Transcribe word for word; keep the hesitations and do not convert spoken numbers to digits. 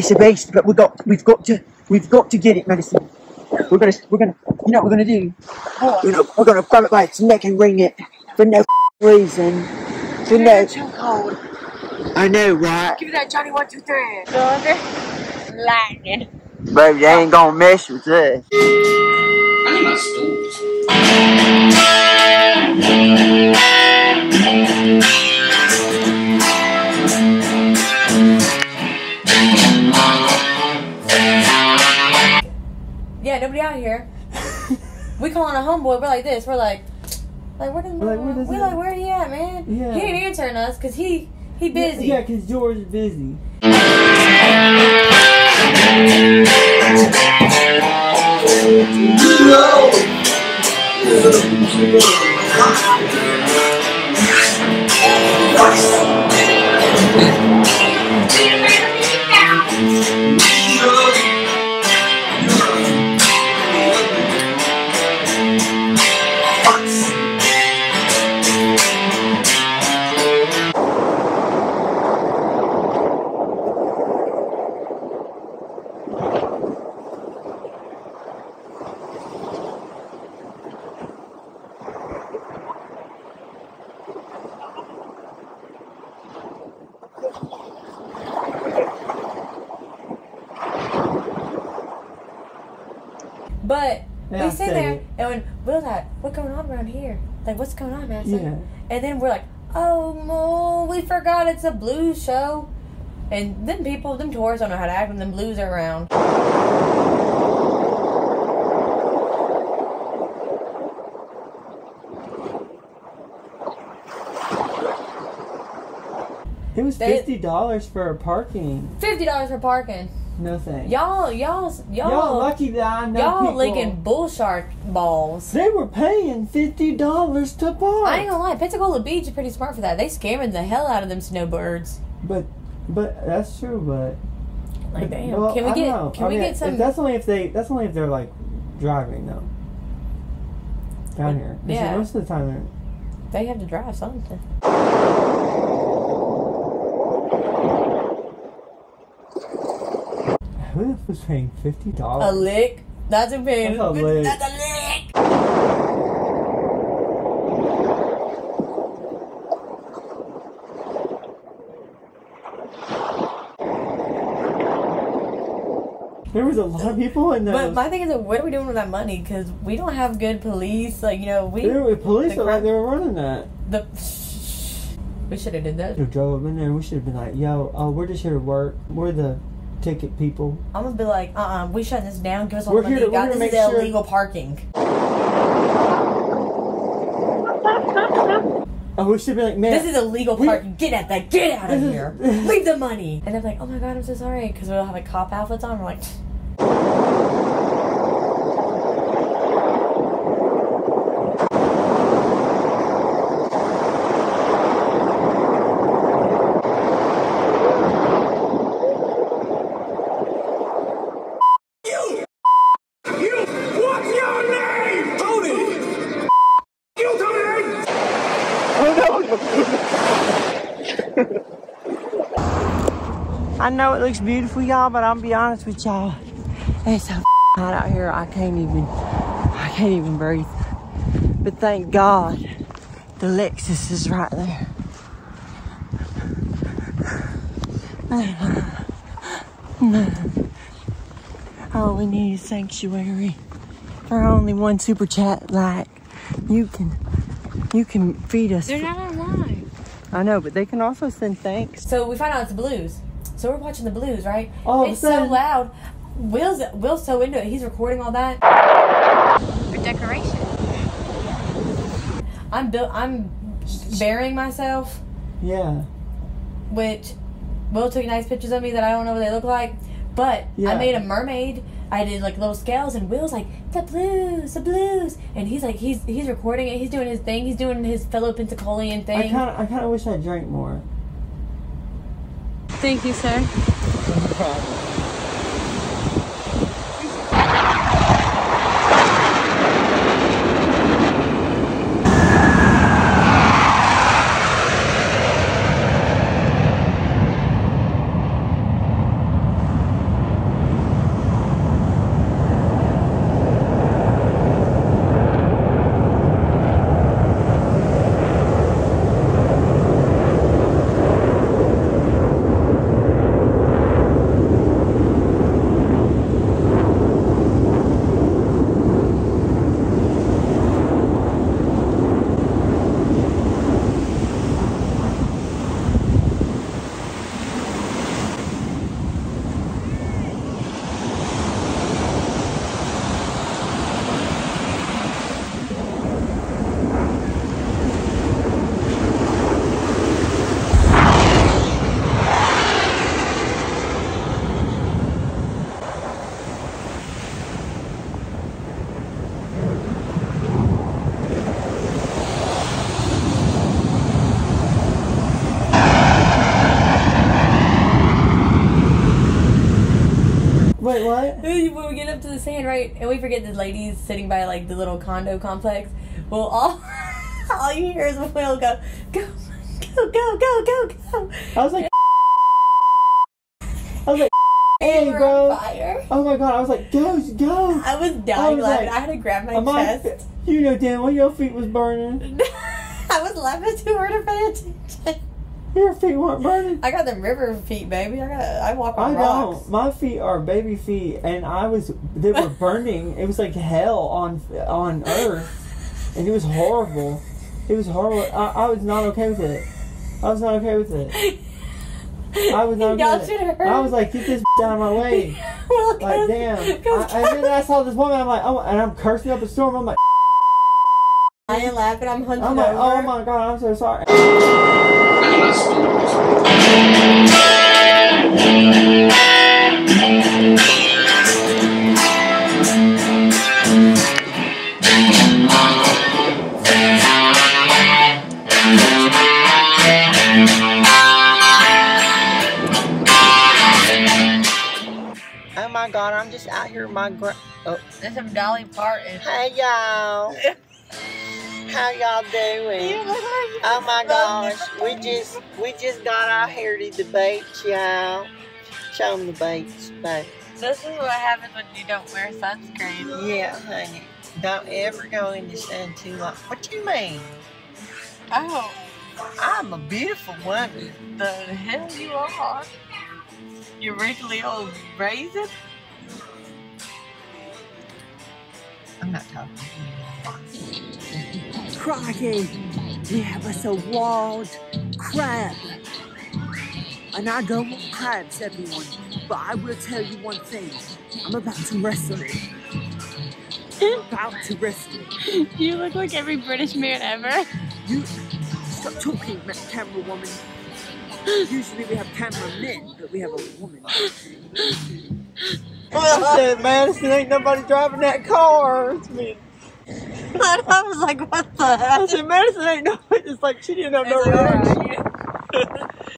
It's a base, but we've got we've got to we've got to get it, Madison. We're gonna we're gonna you know what we're gonna do? We're gonna, we're gonna grab it by its neck and wring it for no reason. For no. It's too cold. I know, right? Give me that Johnny one two three. Thunder, lightning. Baby, you ain't gonna mess with this. I'm not stupid. Yeah, nobody out here. We calling a homeboy. We're like this. We're like, like where does like, where does we like where he at, man? Yeah. He ain't answering us because he he busy. Yeah, because yeah, George is busy. But yeah, we sit there, it. and when Will's like, what's going on around here? Like, what's going on, man? Yeah. And then we're like, oh, no, we forgot it's a blues show. And then people, them tourists don't know how to act when them blues are around. It was fifty dollars for parking. fifty dollars for parking. No thanks. Y'all, y'all, y'all lucky that I know y'all licking bull shark balls. They were paying fifty dollars to park. I ain't gonna lie, Pensacola Beach is pretty smart for that. They scamming the hell out of them snowbirds. But, but that's true. But like, damn, well, can we get? Know. Can I we mean, get some? That's only if they. That's only if they're like driving though. Down here, yeah. Most of the time they're. They have to drive something. Who was paying fifty dollars? A lick? That's a paying. That's a lick. That's a lick. There was a lot of people in there. But my thing is, like, what are we doing with that money? Because we don't have good police. Like, you know, we. There were police the like they were running that. The. We should have did that. We drove them in there. And we should have been like, yo, oh, we're just here to work. We're the. Ticket people. I'm gonna be like, uh uh, we shut this down, give us all the money you got. This is sure. Illegal parking. Oh, we should be like, man. This is illegal parking. Get at that. Get out of here. Leave the money. And they're like, oh my god, I'm so sorry. Because we all have like cop outfits on. We're like, I know it looks beautiful, y'all, but I'll be honest with y'all. It's so hot out here. I can't even, I can't even breathe. But thank God, the Lexus is right there. Oh, we need a sanctuary. For only one super chat, like you can, you can feed us. They're not online. I know, but they can also send thanks. So we find out it's blues. So we're watching the blues, right? Oh, it's so loud. Will's Will's so into it. He's recording all that. For decoration. I'm built. I'm burying myself. Yeah. Which Will took nice pictures of me that I don't know what they look like, but yeah. I made a mermaid. I did like little scales, and Will's like the blues, the blues, and he's like he's he's recording it. He's doing his thing. He's doing his fellow Pentacolian thing. I kind of I kind of wish I drank more. Thank you, sir. No problem. made, right? And we forget this lady's sitting by like the little condo complex. Well, all all you hear is Will go, go, go, go, go, go, go. I was like, I was like, hey, bro. Oh my god, I was like, go, go. I was dying I was laughing. Like, I had to grab my chest. Like, you know damn well your feet was burning. I was laughing to her to pay attention. Your feet weren't burning. I got the river feet, baby. I got. I walk on I rocks. Don't. My feet are baby feet, and I was. They were burning. It was like hell on on earth, and it was horrible. It was horrible. I, I was not okay with it. I was not okay with it. I was not. Y'all should have heard. I was like, get this out of my way. Well, like damn. I, and then I saw this woman. I'm like, oh, and I'm cursing up a storm. I'm like, I ain't laughing. I'm hunching I'm like, over. Oh my god! I'm so sorry. Oh my god, I'm just out here with my gra- oh. That's some Dolly Parton. Hey y'all. How y'all doing? Oh my gosh, we just we just got out here to the beach, y'all. Show them the beach, babe. This is what happens when you don't wear sunscreen. Yeah, honey. Don't ever go in the sun too long. What you mean? Oh, I'm a beautiful woman. The hell you are? You're wrinkly old raisin. I'm not talking to you. Crikey, we have us a wild crab. And I don't want crabs, everyone, but I will tell you one thing. I'm about to wrestle it. I'm about to wrestle it. You look like every British man ever. You stop talking, camera woman. Usually we have camera men, but we have a woman. Well, I said, Madison, ain't nobody driving that car. It's me. I was like, what the hell? I said, Madison ain't no, it's like she didn't have no road.